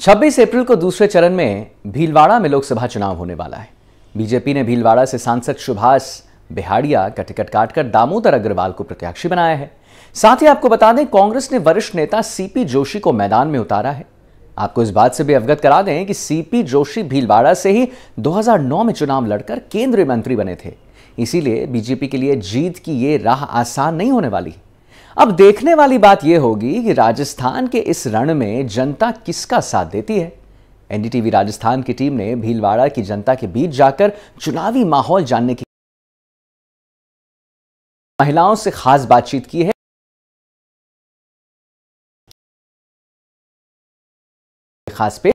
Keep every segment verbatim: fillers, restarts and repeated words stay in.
छब्बीस अप्रैल को दूसरे चरण में भीलवाड़ा में लोकसभा चुनाव होने वाला है। बीजेपी ने भीलवाड़ा से सांसद सुभाष बिहाड़िया का टिकट काटकर दामोदर अग्रवाल को प्रत्याशी बनाया है। साथ ही आपको बता दें, कांग्रेस ने वरिष्ठ नेता सीपी जोशी को मैदान में उतारा है। आपको इस बात से भी अवगत करा दें कि सीपी जोशी भीलवाड़ा से ही दो हज़ार नौ में चुनाव लड़कर केंद्रीय मंत्री बने थे, इसीलिए बीजेपी के लिए जीत की ये राह आसान नहीं होने वाली। अब देखने वाली बात यह होगी कि राजस्थान के इस रण में जनता किसका साथ देती है। एनडीटीवी राजस्थान की टीम ने भीलवाड़ा की जनता के बीच जाकर चुनावी माहौल जानने की, महिलाओं से खास बातचीत की है। खास पे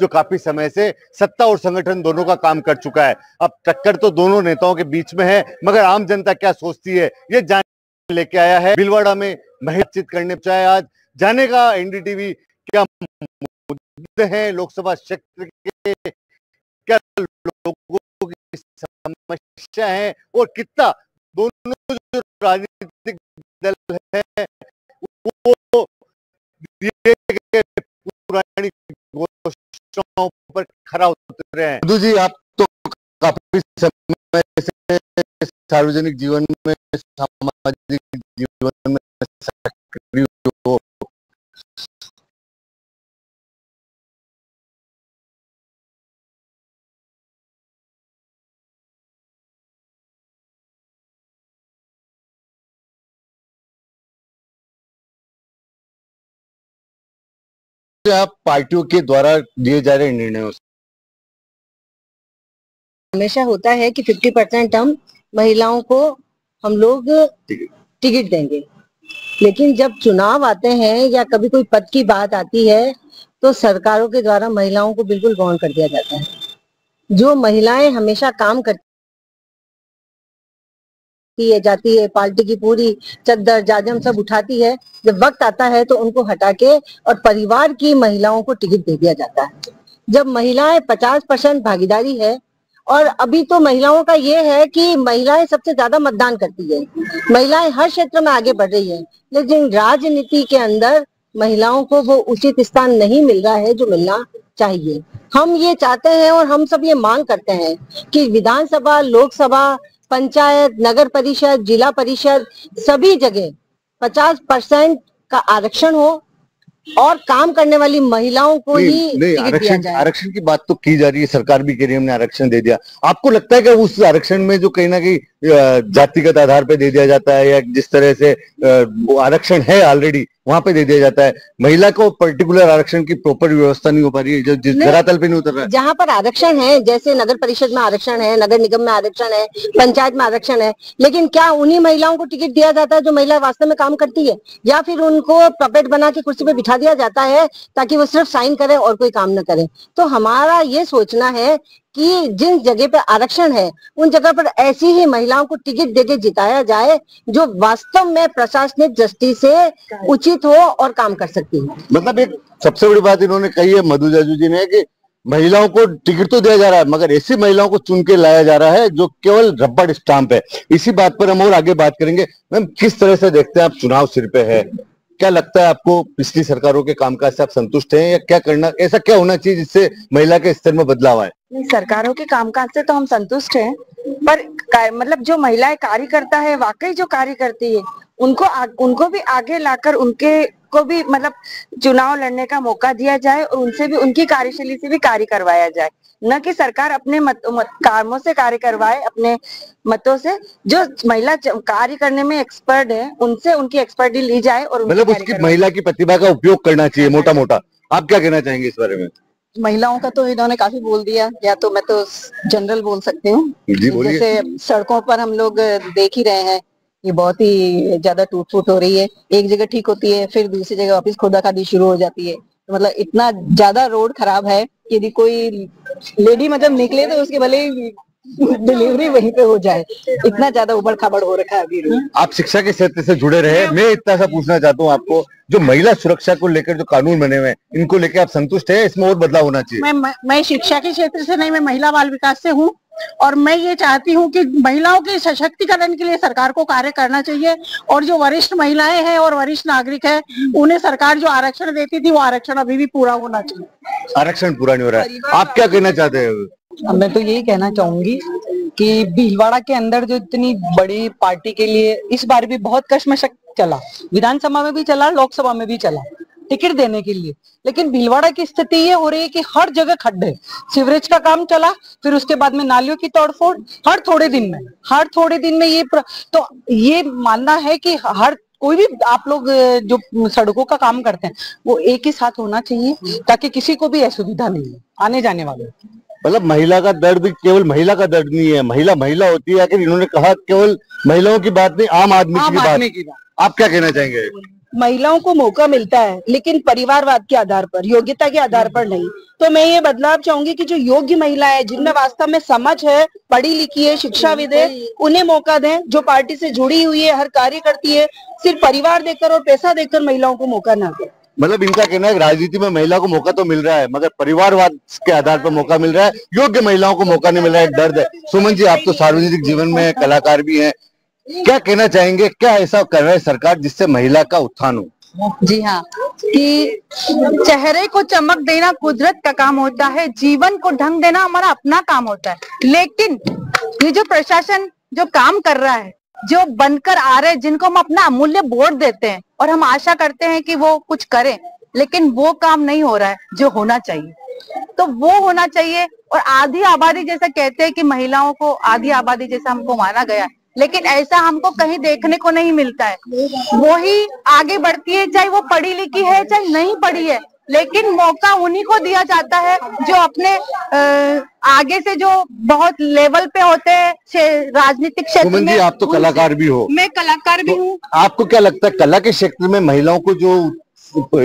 जो काफी समय से सत्ता और संगठन दोनों का काम कर चुका है। अब टक्कर तो दोनों नेताओं के बीच में है, मगर आम जनता क्या सोचती है ये जानने लेके आया है भीलवाड़ा में बातचीत करने पहुंचा आज। जाने का एनडीटीवी क्या मुद्दे हैं, लोकसभा क्षेत्र के क्या लोगों की समस्या है और कितना दोनों जो राजनीतिक दल है वो दिए गए पुरानी गोष्ठों पर खरा उतरे हैं। मधु जी, आप तो काफी समय से सार्वजनिक जीवन में, सामाजिक जीवन में सक्रिय हो, आप पार्टियों के द्वारा दिए जा रहे निर्णयों से हमेशा होता है कि पचास परसेंट हम महिलाओं को हम लोग टिकट देंगे, लेकिन जब चुनाव आते हैं या कभी कोई पद की बात आती है तो सरकारों के द्वारा महिलाओं को बिल्कुल गौण कर दिया जाता है। जो महिलाएं हमेशा काम करती है, जाती है, पार्टी की पूरी चद्दर जाजम सब उठाती है, जब वक्त आता है तो उनको हटा के और परिवार की महिलाओं को टिकट दे दिया जाता है। जब महिलाएं पचास परसेंट भागीदारी है, और अभी तो महिलाओं का ये है कि महिलाएं सबसे ज्यादा मतदान करती है, महिलाएं हर क्षेत्र में आगे बढ़ रही है, लेकिन राजनीति के अंदर महिलाओं को वो उचित स्थान नहीं मिल रहा है जो मिलना चाहिए। हम ये चाहते हैं और हम सब ये मांग करते हैं कि विधानसभा, लोकसभा, पंचायत, नगर परिषद, जिला परिषद, सभी जगह पचास परसेंट का आरक्षण हो और काम करने वाली महिलाओं को ही टिकट दिया जाए। आरक्षण की बात तो की जा रही है, सरकार भी कह रही है हमने आरक्षण दे दिया। आपको लगता है कि उस आरक्षण में जो कहीं ना कहीं जातिगत आधार पे दे दिया जाता है, या जिस तरह से आरक्षण है ऑलरेडी वहां पे दे दिया जाता है, महिला को पर्टिकुलर आरक्षण की प्रॉपर व्यवस्था नहीं हो पा रही है, जो जिस धरातल पे नहीं उतर रहा है। जहाँ पर आरक्षण है, जैसे नगर परिषद में आरक्षण है, नगर निगम में आरक्षण है, पंचायत में आरक्षण है, लेकिन क्या उन्हीं महिलाओं को टिकट दिया जाता है जो महिला वास्तव में काम करती है, या फिर उनको पपेट बना के कुर्सी पे बिठा दिया जाता है ताकि वो सिर्फ साइन करे और कोई काम न करे। तो हमारा ये सोचना है कि जिन जगह पे आरक्षण है उन जगह पर ऐसी ही महिलाओं को टिकट देके जिताया जाए जो वास्तव में प्रशासनिक दृष्टि से उचित हो और काम कर सकती है। मतलब एक सबसे बड़ी बात इन्होंने कही है मधु जाजू जी ने कि महिलाओं को टिकट तो दिया जा रहा है, मगर ऐसी महिलाओं को चुन के लाया जा रहा है जो केवल रबड़ स्टाम्प है। इसी बात पर हम और आगे बात करेंगे। मैम, किस तरह से देखते हैं आप, चुनाव सिर पे है, क्या लगता है आपको पिछली सरकारों के कामकाज से आप संतुष्ट हैं, या क्या करना, ऐसा क्या होना चाहिए जिससे महिला के स्तर में बदलाव आए? सरकारों के कामकाज से तो हम संतुष्ट हैं, पर मतलब जो महिलाएं कार्य करता है, वाकई जो कार्य करती है, उनको आ, उनको भी आगे लाकर उनके को भी मतलब चुनाव लड़ने का मौका दिया जाए और उनसे भी, उनकी कार्यशैली से भी कार्य करवाया जाए, न कि सरकार अपने मत, मत, कामों से कार्य करवाए, अपने मतों से। जो महिला कार्य करने में एक्सपर्ट है उनसे उनकी एक्सपर्टी ली जाए और मतलब उसकी, महिला की प्रतिभा का उपयोग करना चाहिए मोटा मोटा। आप क्या कहना चाहेंगे इस बारे में? महिलाओं का तो इन्होंने काफी बोल दिया, या तो मैं तो जनरल बोल सकती हूँ। जैसे सड़कों पर हम लोग देख ही रहे हैं, ये बहुत ही ज्यादा टूट फूट हो रही है, एक जगह ठीक होती है फिर दूसरी जगह वापिस खुदाखादी शुरू हो जाती है। तो मतलब इतना ज्यादा रोड खराब है, यदि कोई लेडी मतलब निकले तो उसके भले डिलीवरी वहीं पे हो जाए, इतना ज्यादा उबड़ खाबड़ हो रखा है अभी। आप शिक्षा के क्षेत्र से जुड़े रहे, मैं इतना सा पूछना चाहता हूँ आपको, जो महिला सुरक्षा को लेकर जो कानून बने हुए हैं इनको लेकर आप संतुष्ट हैं, इसमें और बदलाव होना चाहिए? मैं मैं शिक्षा के क्षेत्र से नहीं, मैं महिला बाल विकास से हूँ और मैं ये चाहती हूँ कि महिलाओं के सशक्तिकरण के लिए सरकार को कार्य करना चाहिए और जो वरिष्ठ महिलाएं हैं और वरिष्ठ नागरिक हैं उन्हें सरकार जो आरक्षण देती थी वो आरक्षण अभी भी पूरा होना चाहिए। आरक्षण पूरा नहीं हो रहा है, आप क्या कहना चाहते हैं? मैं तो यही कहना चाहूंगी कि भीलवाड़ा के अंदर जो इतनी बड़ी पार्टी के लिए इस बार भी बहुत कश्मकश चला, विधानसभा में भी चला, लोकसभा में भी चला टिकट देने के लिए, लेकिन भीलवाड़ा की स्थिति ये हो रही है कि हर जगह खड्डे, सीवरेज का काम चला, फिर उसके बाद में नालियों की तोड़फोड़ हर थोड़े दिन में हर थोड़े दिन में ये प्र... तो ये मानना है कि हर कोई भी आप लोग जो सड़कों का काम करते हैं वो एक ही साथ होना चाहिए ताकि किसी को भी असुविधा नहीं हो आने जाने वाले। मतलब महिला का दर्द भी केवल महिला का दर्द नहीं है, महिला महिला होती है, आखिर इन्होंने कहा केवल महिलाओं की बात नहीं, आम आदमी की बात। आप क्या कहना चाहेंगे? महिलाओं को मौका मिलता है लेकिन परिवारवाद के आधार पर, योग्यता के आधार पर नहीं। तो मैं ये बदलाव चाहूंगी कि जो योग्य महिला है, जिनमें वास्तव में समझ है, पढ़ी लिखी है, शिक्षाविद है, उन्हें मौका दें। जो पार्टी से जुड़ी हुई है, हर कार्य करती है, सिर्फ परिवार देकर और पैसा देकर महिलाओं को मौका ना दें। मतलब इनका कहना है राजनीति में महिला को मौका तो मिल रहा है मगर परिवारवाद के आधार पर मौका मिल रहा है, योग्य महिलाओं को मौका नहीं मिल रहा है, दर्द है। सुमन जी, आप तो सार्वजनिक जीवन में कलाकार भी है, क्या कहना चाहेंगे? क्या ऐसा कर रहे सरकार जिससे महिला का उत्थान हो? जी हाँ, कि चेहरे को चमक देना कुदरत का काम होता है, जीवन को ढंग देना हमारा अपना काम होता है, लेकिन ये जो प्रशासन जो काम कर रहा है, जो बनकर आ रहे, जिनको हम अपना अमूल्य वोट देते हैं और हम आशा करते हैं कि वो कुछ करें, लेकिन वो काम नहीं हो रहा है जो होना चाहिए, तो वो होना चाहिए। और आधी आबादी जैसा कहते हैं कि महिलाओं को आधी आबादी जैसा हमको माना गया है, लेकिन ऐसा हमको कहीं देखने को नहीं मिलता है। वो ही आगे बढ़ती है, चाहे वो पढ़ी लिखी है चाहे नहीं पढ़ी है, लेकिन मौका उन्हीं को दिया जाता है जो अपने आगे से जो बहुत लेवल पे होते हैं राजनीतिक क्षेत्र में। आप तो कलाकार भी हो। मैं कलाकार भी हूँ। आपको क्या लगता है कला के क्षेत्र में महिलाओं को जो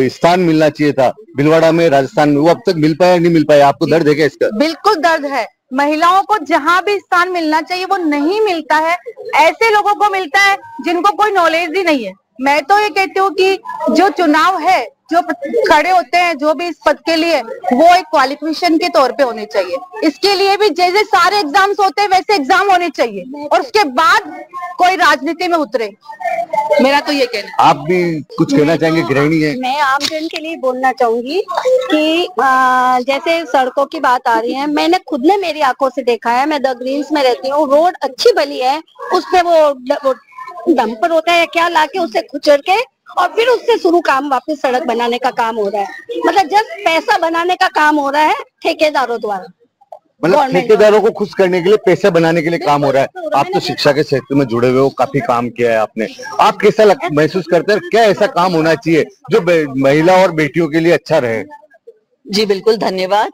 स्थान मिलना चाहिए था भीलवाड़ा में, राजस्थान में, वो अब तक मिल पाया नहीं मिल पाया? आपको दर्द है क्या इसका? बिल्कुल दर्द है। महिलाओं को जहाँ भी स्थान मिलना चाहिए वो नहीं मिलता है, ऐसे लोगों को मिलता है जिनको कोई नॉलेज ही नहीं है। मैं तो ये कहती हूँ कि जो चुनाव है, जो खड़े होते हैं जो भी इस पद के लिए, वो एक क्वालिफिकेशन के तौर पे होने चाहिए। इसके लिए भी जैसे सारे एग्जाम्स होते हैं वैसे एग्जाम होने चाहिए और उसके बाद कोई राजनीति में उतरे, मेरा तो ये कहना है। आप भी कुछ कहना चाहेंगे? गृहिणी है। मैं आम जन के लिए बोलना चाहूंगी कि आ, जैसे सड़कों की बात आ रही है, मैंने खुद ने मेरी आंखों से देखा है, मैं द ग्रीन्स में रहती हूँ, रोड अच्छी भली है, उसमें वो डंपर होता है क्या लाके उसे खुचर के और फिर उससे शुरू काम, वापस सड़क बनाने का काम हो रहा है, मतलब जस्ट पैसा बनाने का काम हो रहा है ठेकेदारों द्वारा। मतलब ठेकेदारों को खुश करने के लिए, पैसे बनाने के लिए काम हो रहा है। आप तो शिक्षा के क्षेत्र में जुड़े हुए हो, काफी काम किया है आपने, आप कैसा महसूस करते हैं? क्या ऐसा काम होना चाहिए जो महिला और बेटियों के लिए अच्छा रहे? जी बिल्कुल, धन्यवाद।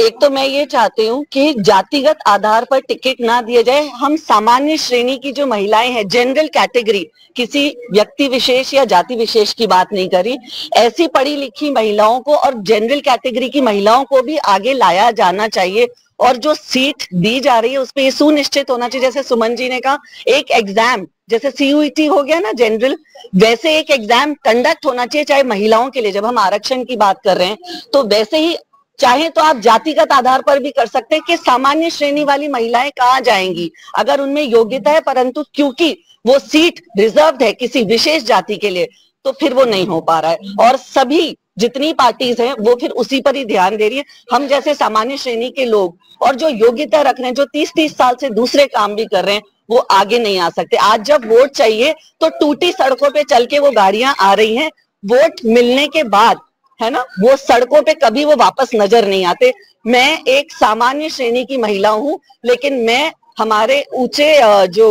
एक तो मैं ये चाहती हूँ कि जातिगत आधार पर टिकट ना दिया जाए, हम सामान्य श्रेणी की जो महिलाएं हैं, जनरल कैटेगरी, किसी व्यक्ति विशेष या जाति विशेष की बात नहीं करी, ऐसी पढ़ी लिखी महिलाओं को और जनरल कैटेगरी की महिलाओं को भी आगे लाया जाना चाहिए। और जो सीट दी जा रही है उस पर ये सुनिश्चित होना चाहिए, जैसे सुमन जी ने कहा, एक एग्जाम जैसे सी यू ई टी हो गया ना जनरल, वैसे एक एग्जाम कंडक्ट होना चाहिए चाहे महिलाओं के लिए। जब हम आरक्षण की बात कर रहे हैं तो वैसे ही चाहे तो आप जातिगत आधार पर भी कर सकते हैं कि सामान्य श्रेणी वाली महिलाएं कहाँ जाएंगी अगर उनमें योग्यता है, परंतु क्योंकि वो सीट रिजर्व्ड है किसी विशेष जाति के लिए तो फिर वो नहीं हो पा रहा है। और सभी जितनी पार्टीज हैं वो फिर उसी पर ही ध्यान दे रही है। हम जैसे सामान्य श्रेणी के लोग और जो योग्यता रख रहे हैं, जो तीस तीस साल से दूसरे काम भी कर रहे हैं, वो आगे नहीं आ सकते। आज जब वोट चाहिए तो टूटी सड़कों पर चल के वो गाड़ियां आ रही हैं, वोट मिलने के बाद है ना वो सड़कों पे कभी वो वापस नजर नहीं आते। मैं एक सामान्य श्रेणी की महिला हूँ, लेकिन मैं हमारे ऊंचे जो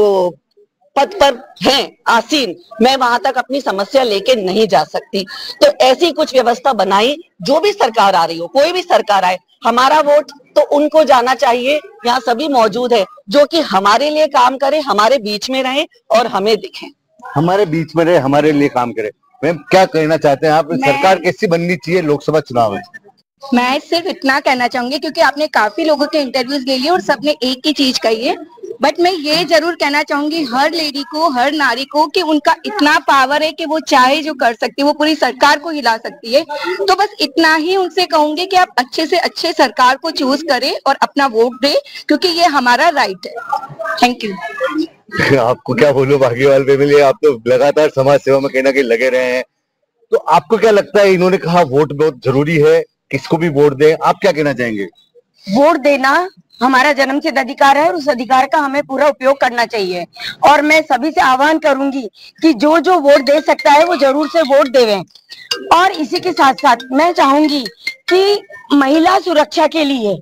पद पर हैं आसीन, मैं वहां तक अपनी समस्या लेके नहीं जा सकती। तो ऐसी कुछ व्यवस्था बनाई, जो भी सरकार आ रही हो, कोई भी सरकार आए, हमारा वोट तो उनको जाना चाहिए, यहाँ सभी मौजूद है, जो कि हमारे लिए काम करे, हमारे बीच में रहे और हमें दिखे, हमारे बीच में रहे, हमारे लिए काम करे। मैम क्या कहना चाहते हैं आप? सरकार कैसी बननी चाहिए लोकसभा चुनाव में? मैं सिर्फ इतना कहना चाहूंगी क्योंकि आपने काफी लोगों के इंटरव्यूज ले लिए और सबने एक ही चीज कही है, बट मैं ये जरूर कहना चाहूंगी हर लेडी को, हर नारी को कि उनका इतना पावर है कि वो चाहे जो कर सकती है, वो पूरी सरकार को हिला सकती है। तो बस इतना ही उनसे कहूंगी कि आप अच्छे से अच्छे सरकार को चूज करें और अपना वोट दें क्योंकि ये हमारा राइट है। Thank you. आपको क्या बोलूं भाग्यवाल फैमिली, आप तो लगातार समाज सेवा में कहीं ना कहीं लगे रहे हैं, तो आपको क्या लगता है इन्होंने कहा वोट बहुत जरूरी है, किसको भी वोट दें, आप क्या कहना चाहेंगे? वोट देना हमारा जन्मसिद्ध अधिकार है और उस अधिकार का हमें पूरा उपयोग करना चाहिए। और मैं सभी से आह्वान करूंगी कि जो जो वोट दे सकता है वो जरूर से वोट देवें। और इसी के साथ साथ मैं चाहूंगी कि महिला सुरक्षा के लिए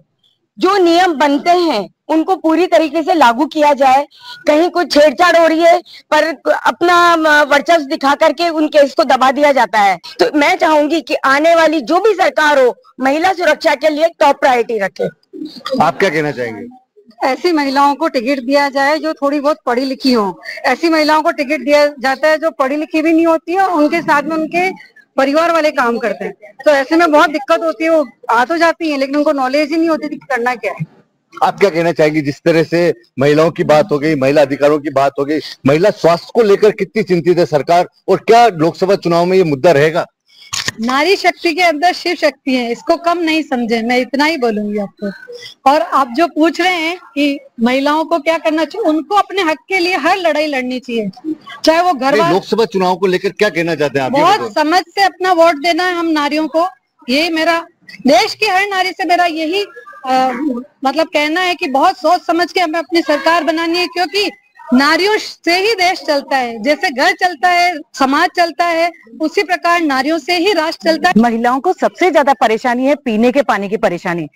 जो नियम बनते हैं उनको पूरी तरीके से लागू किया जाए। कहीं कुछ छेड़छाड़ हो रही है पर अपना वर्चस्व दिखा करके उन केस को दबा दिया जाता है। तो मैं चाहूंगी कि आने वाली जो भी सरकार हो महिला सुरक्षा के लिए टॉप प्रायोरिटी रखे। आप क्या कहना चाहेंगे? ऐसी महिलाओं को टिकट दिया जाए जो थोड़ी बहुत पढ़ी लिखी हो। ऐसी महिलाओं को टिकट दिया जाता है जो पढ़ी लिखी भी नहीं होती है और उनके साथ में उनके परिवार वाले काम करते हैं, तो ऐसे में बहुत दिक्कत होती है। वो आ तो जाती है लेकिन उनको नॉलेज ही नहीं होती कि करना क्या है। आप क्या कहना चाहेंगी? जिस तरह से महिलाओं की बात हो गई, महिला अधिकारों की बात हो गई, महिला स्वास्थ्य को लेकर कितनी चिंतित है सरकार और क्या लोकसभा चुनाव में ये मुद्दा रहेगा? नारी शक्ति के अंदर शिव शक्ति है, इसको कम नहीं समझे, मैं इतना ही बोलूंगी आपको। और आप जो पूछ रहे हैं कि महिलाओं को क्या करना चाहिए, उनको अपने हक के लिए हर लड़ाई लड़नी चाहिए, चाहे वो घर वाले। लोकसभा चुनाव को लेकर क्या कहना चाहते हैं आप? बहुत समझ से अपना वोट देना है हम नारियों को, ये मेरा देश की हर नारी से मेरा यही आ, मतलब कहना है कि बहुत सोच समझ के हमें अपनी सरकार बनानी है क्योंकि नारियों से ही देश चलता है। जैसे घर चलता है, समाज चलता है, उसी प्रकार नारियों से ही राष्ट्र चलता है। महिलाओं को सबसे ज्यादा परेशानी है पीने के पानी की परेशानी।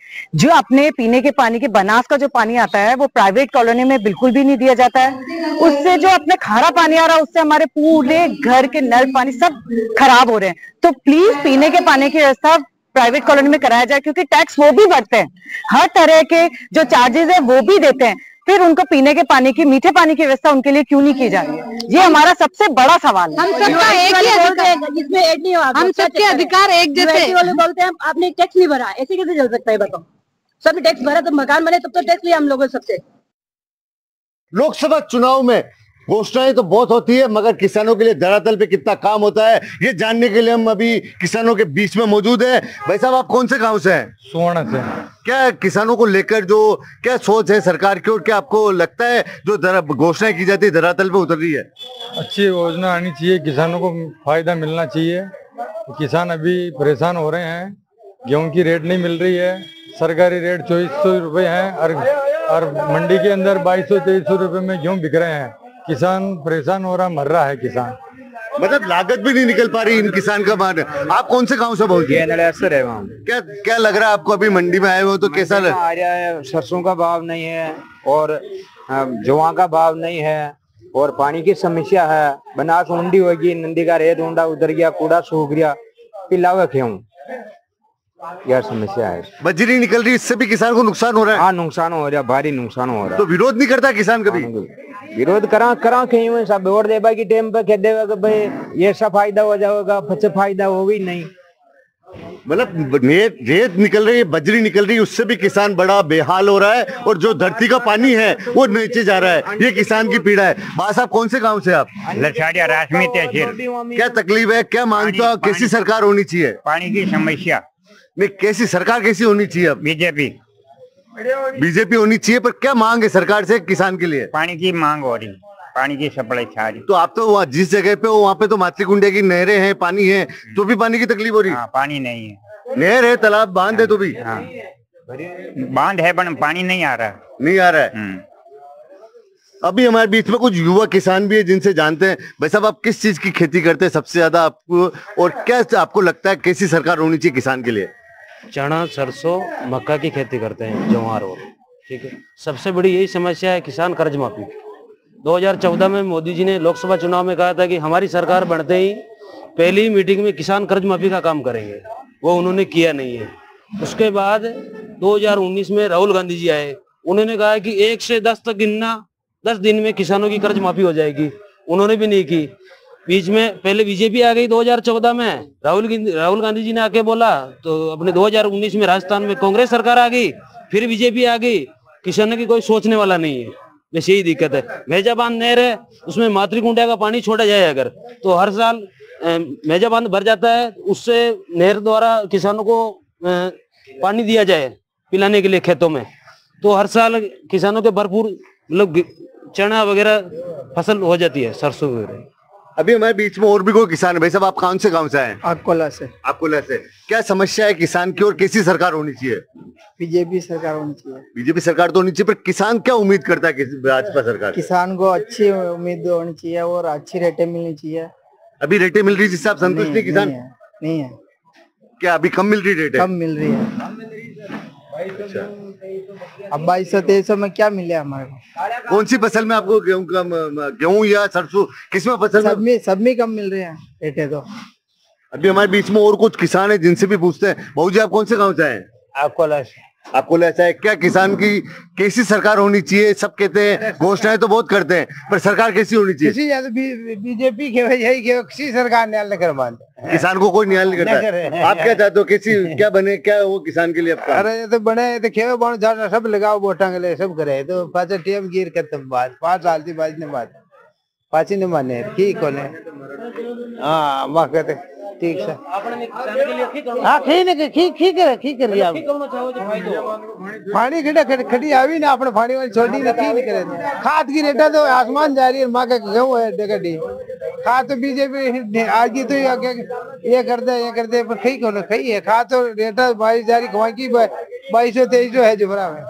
जो अपने पीने के पानी के बनास का जो पानी आता है वो प्राइवेट कॉलोनी में बिल्कुल भी नहीं दिया जाता है। उससे जो अपने खारा पानी आ रहा है उससे हमारे पूरे घर के नल पानी सब खराब हो रहे हैं। तो प्लीज पीने के पानी की व्यवस्था प्राइवेट कॉलोनी में कराया जाए क्योंकि टैक्स वो भी बढ़ते हैं, हर तरह के जो चार्जेस है वो भी देते हैं, फिर उनको पीने के पानी की, मीठे पानी की व्यवस्था उनके लिए क्यों नहीं की जा रही है? ये हमारा सबसे बड़ा सवाल है। हम सबका एक ही अधिकार, हम सबके अधिकार एक जैसे। वाले बोलते हैं आपने टैक्स नहीं भरा, ऐसे कैसे चल सकता है बताओ? सब टैक्स भरा तो मकान बने, तब तो टैक्स लिया हम लोगों सबसे। लोकसभा चुनाव में घोषणाएं तो बहुत होती है मगर किसानों के लिए धरातल पे कितना काम होता है ये जानने के लिए हम अभी किसानों के बीच में मौजूद है। भाई साहब आप कौन से गांव से हैं? सुवर्ण से। क्या किसानों को लेकर जो क्या सोच है सरकार की और क्या आपको लगता है जो घोषणाएं की जाती है धरातल पे उतर रही है? अच्छी योजना आनी चाहिए, किसानों को फायदा मिलना चाहिए। किसान अभी परेशान हो रहे हैं, गेहूं की रेट नहीं मिल रही है, सरकारी रेट चौबीस सौ रुपये है और मंडी के अंदर बाईस सौ तेईस सौ रुपये में गेहूँ बिक रहे हैं। किसान परेशान हो रहा, मर रहा है किसान, मतलब लागत भी नहीं निकल पा रही इन किसान का मान। आप कौन से गाँव से बोल रहे हैं? क्या क्या लग रहा है आपको अभी मंडी में आए हो तो कैसा लग रहा है? सरसों का भाव नहीं है और जवा का भाव नहीं है और पानी की समस्या है। बनास ऊंडी होगी, नंदी का रेत ऊंडा उतर गया, कूड़ा सूख गया, पिलावे क्यों, यह समस्या है। बजरी निकल रही, इससे भी किसान को नुकसान हो रहा है। हाँ नुकसान हो रहा है, भारी नुकसान हो रहा है। तो विरोध नहीं करता किसान कभी? विरोध करा करा कहीं सब वोट देवा की टेम पे कह देगा कि भाई ये सब फायदा हो जाएगा, फसे फायदा हो भी नहीं। मतलब रेत निकल रही है, बजरी निकल रही है, उससे भी किसान बड़ा बेहाल हो रहा है और जो धरती का पानी है वो नीचे जा रहा है, ये किसान की पीड़ा है। बात आप कौन से गांव से? आप लछाड़िया राशमी तहसील। क्या तकलीफ है, क्या मानते हो, कैसी सरकार होनी चाहिए? पानी की समस्या नहीं, कैसी सरकार कैसी होनी चाहिए? बीजेपी बीजेपी होनी चाहिए। पर क्या मांग है सरकार से किसान के लिए? पानी की मांग हो रही, पानी की सप्लाई छा रही। तो आप तो वहाँ जिस जगह पे हो वहाँ पे तो मातृकुंडिया की नहरें हैं, पानी है, तो भी पानी की तकलीफ हो रही। हाँ, पानी नहीं है, नहर है, तालाब, बांध है, तो भी हाँ। बांध है पर पानी नहीं आ रहा, नहीं आ रहा है। अभी हमारे बीच में कुछ युवा किसान भी है जिनसे जानते हैं। भाई साहब आप किस चीज की खेती करते हैं सबसे ज्यादा आपको, और क्या आपको लगता है कैसी सरकार होनी चाहिए किसान के लिए? चना, सरसों, मक्का की खेती करते हैं, ज्वार और ठीक है। सबसे बड़ी यही समस्या है किसान कर्ज माफी। दो हज़ार चौदह में मोदी जी ने लोकसभा चुनाव में कहा था कि हमारी सरकार बनते ही पहली मीटिंग में किसान कर्ज माफी का काम करेंगे, वो उन्होंने किया नहीं है। उसके बाद दो हज़ार उन्नीस में राहुल गांधी जी आए, उन्होंने कहा कि एक से दस तक गिनना, दस दिन में किसानों की कर्ज माफी हो जाएगी, उन्होंने भी नहीं की। बीच में पहले बीजेपी आ गई दो हज़ार चौदह में, राहुल राहुल गांधी जी ने आके बोला, तो अपने दो हज़ार उन्नीस में राजस्थान में कांग्रेस सरकार आ गई, फिर बीजेपी आ गई, किसान की कोई सोचने वाला नहीं है। बस यही दिक्कत है। मेजाबांध नहर है, उसमें मातृकुंडिया का पानी छोड़ा जाए अगर, तो हर साल मेजाबांध भर जाता है, उससे नहर द्वारा किसानों को पानी दिया जाए पिलाने के लिए खेतों में, तो हर साल किसानों के भरपूर मतलब चना वगैरह फसल हो जाती है, सरसों वगैरह। अभी हमारे बीच में और भी कोई किसान है। भाई साहब, आप कौन से गांव से आए हैं? आपकोला से। आपकोला से क्या समस्या है किसान की और कैसी सरकार होनी चाहिए? बीजेपी सरकार होनी चाहिए। बीजेपी सरकार तो होनी चाहिए, पर किसान क्या उम्मीद करता है भाजपा सरकार? किसान को अच्छी उम्मीद होनी चाहिए और अच्छी रेटें मिलनी चाहिए। अभी रेटें मिल रही जिससे आप संतुष्ट है किसान? नहीं है। क्या अभी कम मिल रही रेट? कम मिल रही है। अब बाईस सौ तेईस सौ में क्या मिले हमारे को? कौन सी फसल में आपको गेहूं का, गेहूं या सरसों, किसमें फसल? सब में सब में कम मिल रहे हैं रेटे तो। अभी हमारे बीच में और कुछ किसान हैं जिनसे भी पूछते हैं। बहू जी, आप कौन से गांव से आए? आपको आपको ऐसा है क्या किसान की कैसी सरकार होनी चाहिए? सब कहते हैं, घोषणाएं तो बहुत करते हैं, पर सरकार कैसी होनी चाहिए? बीजेपी के वजह किसी सरकार न्याय नहीं कर पाते, किसान को कोई न्याय नहीं करता। आप क्या चाहते हो, कैसी क्या बने, क्या वो किसान के लिए आपका? अरे तो बने तो खेवे बाण झाड़ा सब लगाओ, वोटा के लिए सब करे तो पाचा टीएम गिर कर बात पांच साल की बात ने बात पाची ने माने ठीक होने। हाँ वाह कहते ठीक सर। हाँ ठीक है, ठीक ठीक है, ठीक कर दिया। फानी खड़ा खड़ी आवी ना अपने फानी वाली छोटी ना ठीक नहीं करे। खाद की रेटा तो आसमान जा रही है, माँ का गेहूं है देखा डी। खाद तो बीजेपी आज की तो ये कर दे ये कर दे, पर ठीक होने सही है। खाद तो रेटा बाईस हजार की बाईस सौ तेईस सौ है जुबरा में।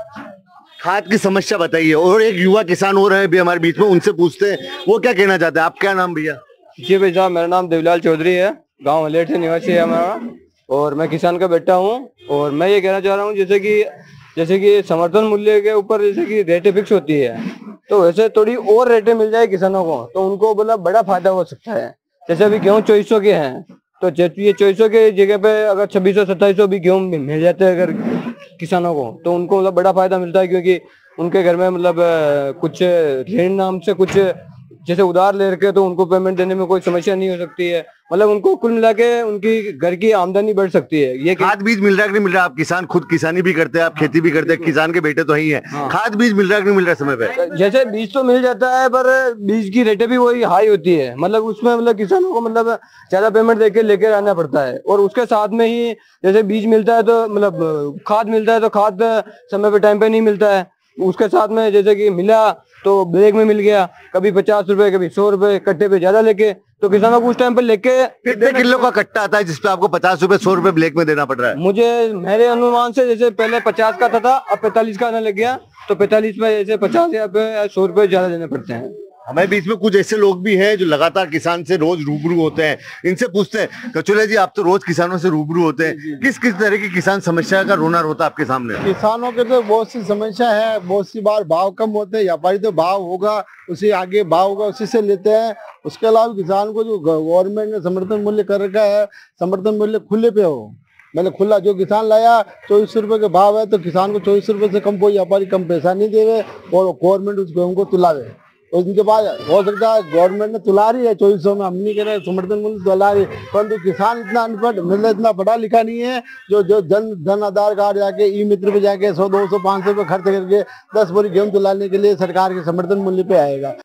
खाद की समस्या बताइए। और एक युवा किसान हो रहे हैं भी हमारे बीच में, उनसे पूछते हैं वो क्या कहना चाहते हैं। आप क्या नाम भैया? जी भैया, मेरा नाम देवलाल चौधरी है, गांव हलेट से निवासी है हमारा, और मैं किसान का बेटा हूं। और मैं ये कहना चाह रहा हूं जैसे कि जैसे कि समर्थन मूल्य के ऊपर जैसे कि रेटें फिक्स होती है, तो वैसे थोड़ी और रेटें मिल जाए किसानों को तो उनको बोला बड़ा फायदा हो सकता है। जैसे अभी गेहूँ चौबीस सौ के हैं, तो ये चौबीस सौ के जगह पे अगर छब्बीस सौ सत्ताईस सौ भी गेहूँ मिल जाते हैं अगर किसानों को, तो उनको मतलब बड़ा फायदा मिलता है, क्योंकि उनके घर में मतलब कुछ ऋण नाम से कुछ जैसे उधार ले रखे, तो उनको पेमेंट देने में कोई समस्या नहीं हो सकती है। मतलब उनको कुल मिला के उनकी घर की आमदनी बढ़ सकती है। ये खाद बीज मिल रहा है कि नहीं मिल रहा? आप किसान खुद किसानी भी करते हैं, आप खेती भी करते हैं, किसान के बेटे तो ही है। खाद बीज मिल रहा है कि नहीं मिल रहा समय पे? जैसे बीज तो मिल जाता है, पर बीज की रेटें भी वही हाई होती है। मतलब उसमें मतलब किसानों को मतलब ज्यादा पेमेंट देके लेकर आना पड़ता है, और उसके साथ में ही जैसे बीज मिलता है तो मतलब खाद मिलता है, तो खाद समय पे टाइम पे नहीं मिलता है। उसके साथ में जैसे कि मिला तो ब्रेक में मिल गया, कभी पचास रुपए कभी सौ रुपए कट्टे पे ज्यादा लेके, तो किसानों को उस टाइम पे लेके। कितने किलो का कट्टा आता है जिसपे आपको पचास रुपए सौ रुपए ब्रेक में देना पड़ रहा है? मुझे मेरे अनुमान से जैसे पहले पचास का था, अब पैंतालीस का आने लग गया, तो पैंतालीस में जैसे पचास या सौ रुपए ज्यादा देने पड़ते हैं। हमारे बीच में कुछ ऐसे लोग भी हैं जो लगातार किसान से रोज रूबरू होते हैं, इनसे पूछते हैं। कचोले जी, आप तो रोज किसानों से रूबरू होते हैं, किस किस तरह की किसान समस्या का रोना रोता आपके सामने? किसानों के तो बहुत सी समस्या है, बहुत सी बार भाव कम होते हैं, व्यापारी तो भाव होगा उसे आगे भाव होगा उसी से लेते हैं। उसके अलावा किसान को जो गवर्नमेंट ने समर्थन मूल्य कर रखा है, समर्थन मूल्य खुले पे हो, मतलब खुला जो किसान लाया चौबीस सौ रुपए का भाव है, तो किसान को चौबीस सौ रुपए से कम कोई व्यापारी कम पैसा नहीं दे रहे, और गवर्नमेंट उस गेहूँ को तुलावे। उनके पास हो सकता है गवर्नमेंट ने तुला रही है चौबीस सौ में, हम नहीं कह रहे समर्थन मूल्य तुला रही, परंतु किसान इतना अनपढ़ मतलब इतना पढ़ा लिखा नहीं है जो जो जन धन आधार कार्ड जाके ई मित्र पे जाके सौ दो सौ पाँच सौ रुपये खर्च करके दस बोरी गेहूँ तुलाने के लिए सरकार के समर्थन मूल्य पे आएगा।